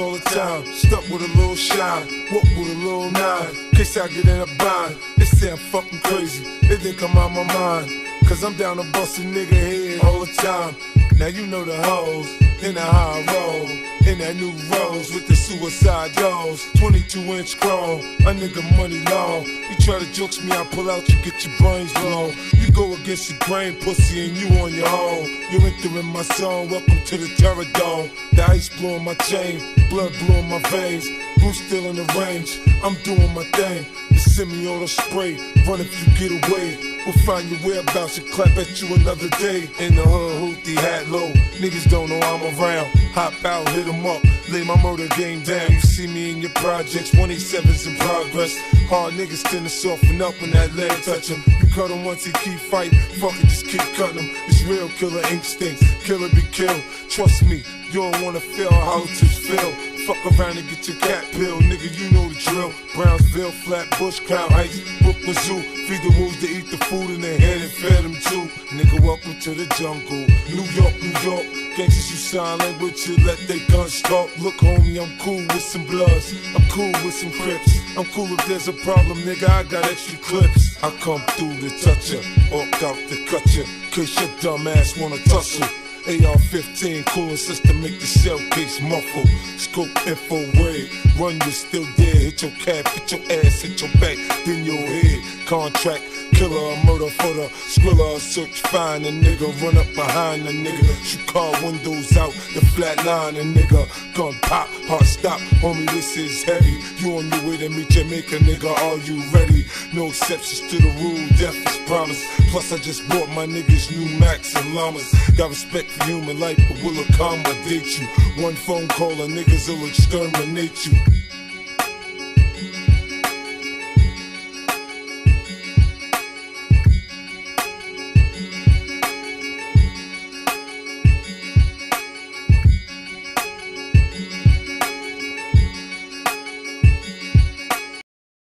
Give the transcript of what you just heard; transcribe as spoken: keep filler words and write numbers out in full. all the time. Stuck with a little shine, walk with a little nine. Case I get in a bind, they say I'm fucking crazy. They think I'm out my mind, cause I'm down to bust a nigga head all the time. Now you know the hoes, in the high roll, in that new rose with the suicide dolls. Twenty-two inch chrome, a nigga money long. You try to jokes me, I pull out, you get your brains blown. You go against your brain, pussy, and you on your own. You're entering my song, welcome to the terror dome. The ice blew on my chain, blood blew in my veins. Bruce still in the range, I'm doing my thing. You send me all the spray, run if you get away. We'll find your whereabouts and clap at you another day. In the hood, hootie, hat low, niggas don't know I'm around. Hop out, hit them up, lay my murder game down. You see me in your projects, one eighty-sevens in progress. Hard niggas tend to soften up when that leg touch him. You cut him once, he keep fighting, fuck it, just keep cutting him. It's real killer instincts, killer be killed. Trust me, you don't wanna feel how to feel. Fuck around and get your cat pill, nigga, you know the drill. Brownsville, Flatbush, Crown Heights, Brooklyn Zoo. Feed the wolves, they eat the food in their head and fed them too. Nigga, welcome to the jungle. New York, New York, gangsters use sign language, you let they guns talk. Look, homie, I'm cool with some bloods, I'm cool with some crips. I'm cool if there's a problem, nigga, I got extra clips. I come through to touch ya, walk out to cut ya, case your dumb ass wanna tussle. A R fifteen, cooling system, make the shell case muffle. Scope info red, run you still dead. Hit your calf, hit your ass, hit your back, then your head. Contract, killer or murder for the skrilla. Search, find a nigga, run up behind a nigga. Shoot car windows out, the flatline a nigga. Gun pop, heart stop, homie, this is heavy. You on your way to meet Jamaica, nigga, are you ready? No exceptions to the rule, death is promised. Plus I just bought my niggas new Macs and llamas. Got respect for human life, but will accommodate you. One phone call and niggas will exterminate you.